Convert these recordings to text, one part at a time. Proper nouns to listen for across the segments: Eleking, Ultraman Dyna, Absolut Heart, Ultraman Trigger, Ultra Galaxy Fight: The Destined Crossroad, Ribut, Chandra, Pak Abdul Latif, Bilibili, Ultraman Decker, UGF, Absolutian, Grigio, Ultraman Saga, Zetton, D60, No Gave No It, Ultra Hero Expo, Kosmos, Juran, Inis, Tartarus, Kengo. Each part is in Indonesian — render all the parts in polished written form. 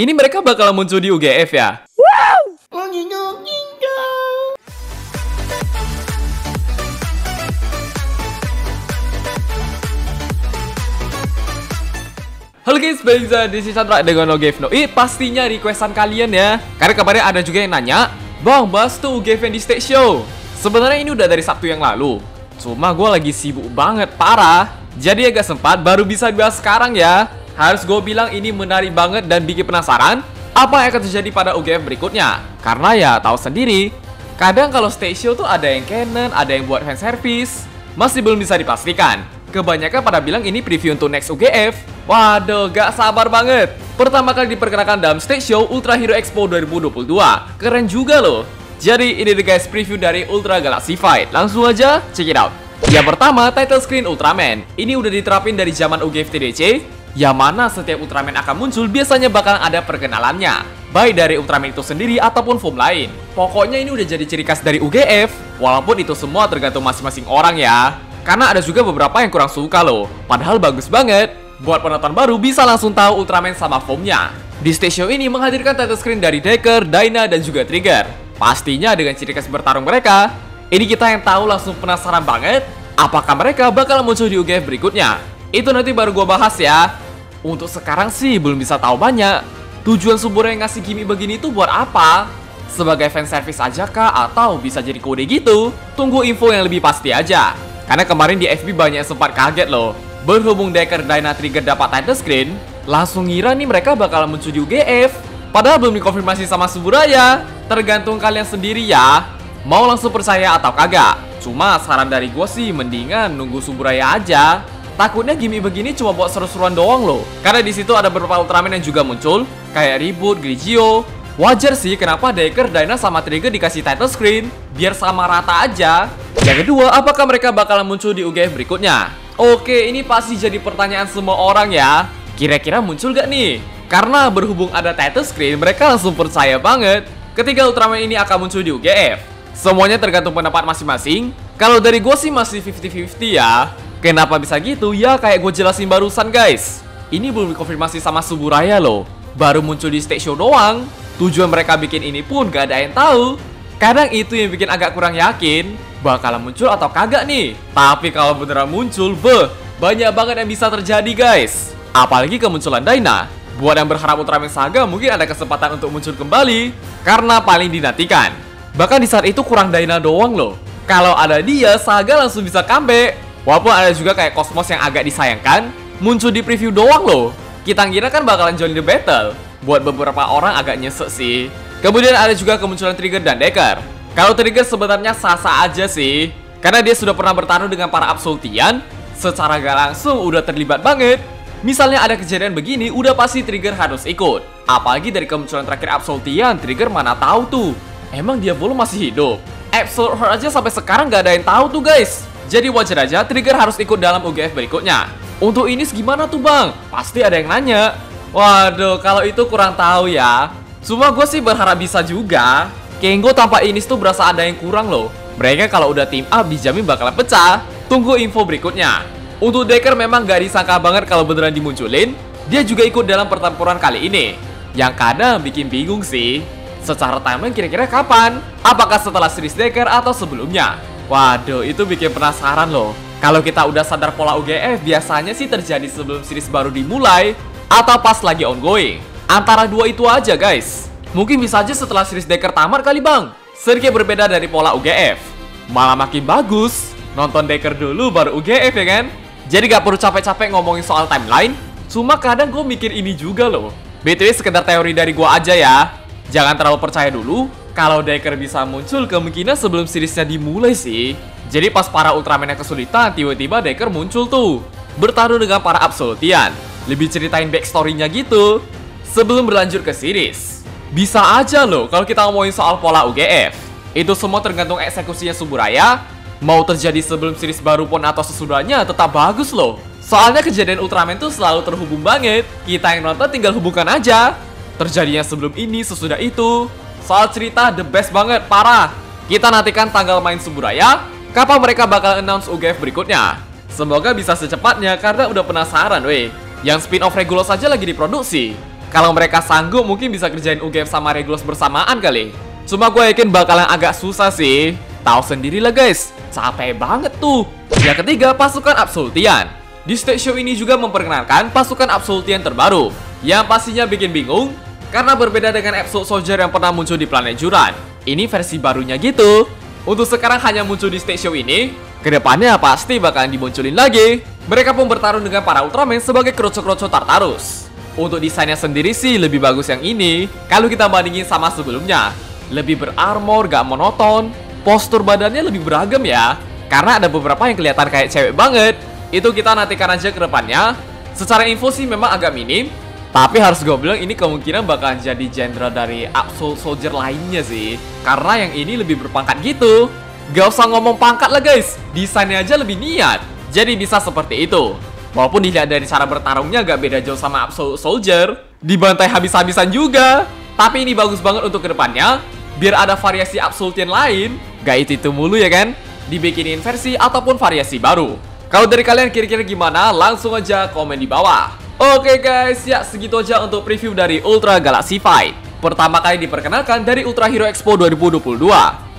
Ini mereka bakal muncul di UGF ya? Wow! Halo guys, balik lagi di Chandra dengan No Gave No It. Pastinya requestan kalian ya. Karena kemarin ada juga yang nanya, "Bang, bahas tuh UGF yang di stage show." Sebenarnya ini udah dari Sabtu yang lalu. Cuma gue lagi sibuk banget, parah. Jadi agak sempat, baru bisa bahas sekarang ya. Harus gue bilang ini menarik banget dan bikin penasaran apa yang akan terjadi pada UGF berikutnya. Karena ya tahu sendiri, kadang kalau stage show tuh ada yang canon, ada yang buat fanservice. Masih belum bisa dipastikan. Kebanyakan pada bilang ini preview untuk next UGF. Waduh, gak sabar banget. Pertama kali diperkenalkan dalam stage show Ultra Hero Expo 2022. Keren juga loh. Jadi ini deh guys preview dari Ultra Galaxy Fight. Langsung aja check it out. Yang pertama, title screen Ultraman. Ini udah diterapin dari zaman UGF TDC, yang mana setiap Ultraman akan muncul biasanya bakal ada perkenalannya, baik dari Ultraman itu sendiri ataupun form lain. Pokoknya ini udah jadi ciri khas dari UGF. Walaupun itu semua tergantung masing-masing orang ya. Karena ada juga beberapa yang kurang suka loh. Padahal bagus banget. Buat penonton baru bisa langsung tahu Ultraman sama formnya. Di stage show ini menghadirkan title screen dari Decker, Dyna, dan juga Trigger. Pastinya dengan ciri khas bertarung mereka. Ini kita yang tahu langsung penasaran banget. Apakah mereka bakal muncul di UGF berikutnya? Itu nanti baru gue bahas ya. Untuk sekarang sih belum bisa tahu banyak. Tujuan Tsuburaya yang ngasih gimmick begini tuh buat apa? Sebagai fanservice aja kah? Atau bisa jadi kode gitu? Tunggu info yang lebih pasti aja. Karena kemarin di FB banyak sempat kaget loh. Berhubung Decker, Dyna, Trigger dapat title screen, langsung ngira nih mereka bakal muncul di UGF. Padahal belum dikonfirmasi sama Tsuburaya. Tergantung kalian sendiri ya, mau langsung percaya atau kagak. Cuma saran dari gue sih mendingan nunggu Tsuburaya aja. Takutnya gimmick begini cuma buat seru-seruan doang loh. Karena di situ ada beberapa Ultraman yang juga muncul, kayak Ribut, Grigio. Wajar sih kenapa Decker, Dyna, sama Trigger dikasih title screen. Biar sama rata aja. Yang kedua, apakah mereka bakalan muncul di UGF berikutnya? Oke, ini pasti jadi pertanyaan semua orang ya. Kira-kira muncul gak nih? Karena berhubung ada title screen, mereka langsung percaya banget ketika Ultraman ini akan muncul di UGF. Semuanya tergantung pendapat masing-masing. Kalau dari gue sih masih 50-50 ya. Kenapa bisa gitu? Ya kayak gue jelasin barusan guys. Ini belum dikonfirmasi sama Tsuburaya loh. Baru muncul di stage show doang. Tujuan mereka bikin ini pun gak ada yang tahu. Kadang itu yang bikin agak kurang yakin bakalan muncul atau kagak nih. Tapi kalau beneran muncul, banyak banget yang bisa terjadi guys. Apalagi kemunculan Dyna. Buat yang berharap Ultraman Saga mungkin ada kesempatan untuk muncul kembali, karena paling dinantikan. Bahkan di saat itu kurang Dyna doang loh. Kalau ada dia, Saga langsung bisa comeback. Walaupun ada juga kayak Kosmos yang agak disayangkan, muncul di preview doang loh. Kita ngira kan bakalan join the battle. Buat beberapa orang agak nyesek sih. Kemudian ada juga kemunculan Trigger dan Decker. Kalau Trigger sebenarnya sah-sah aja sih, karena dia sudah pernah bertarung dengan para Absolutian. Secara gak langsung udah terlibat banget. Misalnya ada kejadian begini, udah pasti Trigger harus ikut. Apalagi dari kemunculan terakhir Absolutian, Trigger mana tahu tuh. Emang dia belum masih hidup? Absolut Heart aja sampai sekarang gak ada yang tahu tuh guys. Jadi wajar aja Trigger harus ikut dalam UGF berikutnya. Untuk ini gimana tuh bang? Pasti ada yang nanya. Waduh, kalau itu kurang tahu ya. Cuma gue sih berharap bisa juga. Kengo tanpa Inis tuh berasa ada yang kurang loh. Mereka kalau udah team up dijamin bakalan pecah. Tunggu info berikutnya. Untuk Decker memang gak disangka banget kalau beneran dimunculin. Dia juga ikut dalam pertempuran kali ini. Yang kadang bikin bingung sih. Secara timing kira-kira kapan? Apakah setelah series Decker atau sebelumnya? Waduh, itu bikin penasaran loh. Kalau kita udah sadar pola UGF, biasanya sih terjadi sebelum series baru dimulai atau pas lagi ongoing. Antara dua itu aja guys. Mungkin bisa aja setelah series Decker tamat kali bang. Sedikit berbeda dari pola UGF. Malah makin bagus. Nonton Decker dulu baru UGF ya kan. Jadi gak perlu capek-capek ngomongin soal timeline. Cuma kadang gue mikir ini juga loh. BTW sekedar teori dari gue aja ya. Jangan terlalu percaya dulu. Kalau Decker bisa muncul kemungkinan sebelum seriesnya dimulai sih. Jadi pas para Ultraman yang kesulitan, tiba-tiba Decker muncul tuh. Bertarung dengan para Absolutian. Lebih ceritain backstory-nya gitu. Sebelum berlanjut ke series. Bisa aja loh kalau kita ngomongin soal pola UGF. Itu semua tergantung eksekusinya Tsuburaya. Mau terjadi sebelum series baru pun atau sesudahnya tetap bagus loh. Soalnya kejadian Ultraman tuh selalu terhubung banget. Kita yang nonton tinggal hubungkan aja. Terjadinya sebelum ini, sesudah itu. Soal cerita the best banget, parah. Kita nantikan tanggal main Tsuburaya. Kapan mereka bakal announce UGF berikutnya. Semoga bisa secepatnya karena udah penasaran weh. Yang spin-off Regulus aja lagi diproduksi. Kalau mereka sanggup mungkin bisa kerjain UGF sama Regulus bersamaan kali. Cuma gue yakin bakalan agak susah sih. Tahu sendirilah guys, capek banget tuh. Yang ketiga, pasukan Absolutian. Di stage show ini juga memperkenalkan pasukan Absolutian terbaru, yang pastinya bikin bingung karena berbeda dengan Absolute Soldier yang pernah muncul di planet Juran. Ini versi barunya gitu. Untuk sekarang hanya muncul di stage show ini. Kedepannya pasti bakalan dimunculin lagi. Mereka pun bertarung dengan para Ultraman sebagai kroco-kroco Tartarus. Untuk desainnya sendiri sih lebih bagus yang ini kalau kita bandingin sama sebelumnya. Lebih berarmor, gak monoton. Postur badannya lebih beragam ya, karena ada beberapa yang kelihatan kayak cewek banget. Itu kita nantikan aja ke depannya. Secara info sih memang agak minim, tapi harus gue bilang ini kemungkinan bakalan jadi jenderal dari Absolute Soldier lainnya sih, karena yang ini lebih berpangkat gitu. Gak usah ngomong pangkat lah guys, desainnya aja lebih niat, jadi bisa seperti itu. Walaupun dilihat dari cara bertarungnya agak beda jauh sama Absolute Soldier, dibantai habis-habisan juga. Tapi ini bagus banget untuk kedepannya, biar ada variasi Absolutian lain. Gak itu mulu ya kan, dibikinin versi ataupun variasi baru. Kalau dari kalian kira-kira gimana? Langsung aja komen di bawah. Oke guys, ya segitu aja untuk preview dari Ultra Galaxy Fight. Pertama kali diperkenalkan dari Ultra Hero Expo 2022.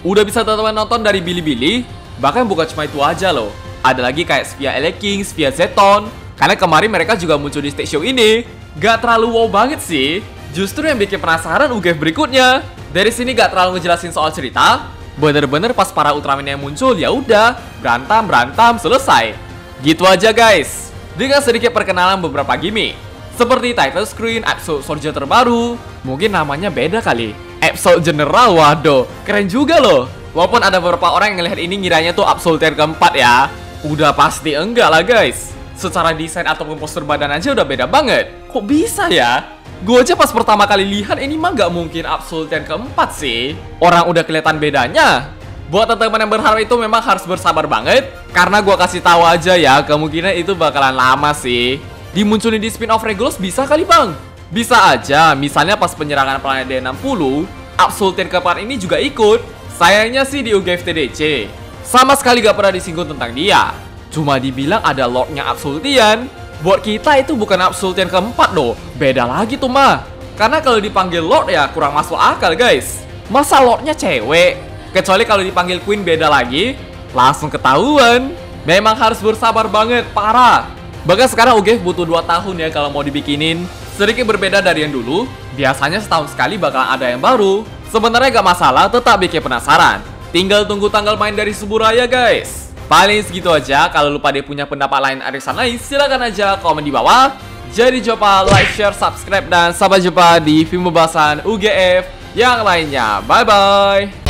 Udah bisa teman-teman nonton dari Bilibili. Bahkan bukan cuma itu aja loh. Ada lagi kayak Spia Eleking, Spia Zetton. Karena kemarin mereka juga muncul di stage show ini. Gak terlalu wow banget sih. Justru yang bikin penasaran UGF berikutnya. Dari sini gak terlalu ngejelasin soal cerita. Bener-bener pas para Ultraman yang muncul, ya udah berantem selesai. Gitu aja guys. Dengan sedikit perkenalan beberapa gimmick seperti title screen Absolute Soldier terbaru, mungkin namanya beda kali. Absolute General, waduh, keren juga loh. Walaupun ada beberapa orang yang ngelihat ini ngiranya tuh Absolutian keempat ya. Udah pasti enggak lah guys. Secara desain ataupun postur badan aja udah beda banget. Kok bisa ya? Gue aja pas pertama kali lihat ini mah gak mungkin Absolutian keempat sih. Orang udah kelihatan bedanya. Buat teman-teman yang berharap itu memang harus bersabar banget. Karena gue kasih tahu aja ya, kemungkinan itu bakalan lama sih. Dimunculin di spin-off Regulus bisa kali bang. Bisa aja, misalnya pas penyerangan planet D60, Absolutian keempat ini juga ikut. Sayangnya sih di UGF TDC sama sekali gak pernah disinggung tentang dia. Cuma dibilang ada Lordnya Absolutian. Buat kita itu bukan Absolutian keempat loh. Beda lagi tuh mah. Karena kalau dipanggil Lord ya kurang masuk akal guys. Masa Lordnya cewek? Kecuali kalau dipanggil Queen beda lagi. Langsung ketahuan. Memang harus bersabar banget, parah. Bahkan sekarang UGF butuh 2 tahun ya kalau mau dibikinin. Sedikit berbeda dari yang dulu. Biasanya setahun sekali bakal ada yang baru. Sebenarnya gak masalah, tetap bikin penasaran. Tinggal tunggu tanggal main dari Tsuburaya guys. Paling segitu aja, kalau lupa dia punya pendapat lain arisan lain, silahkan aja komen di bawah. Jadi coba like, share, subscribe, dan sampai jumpa di film pembahasan UGF yang lainnya. Bye-bye!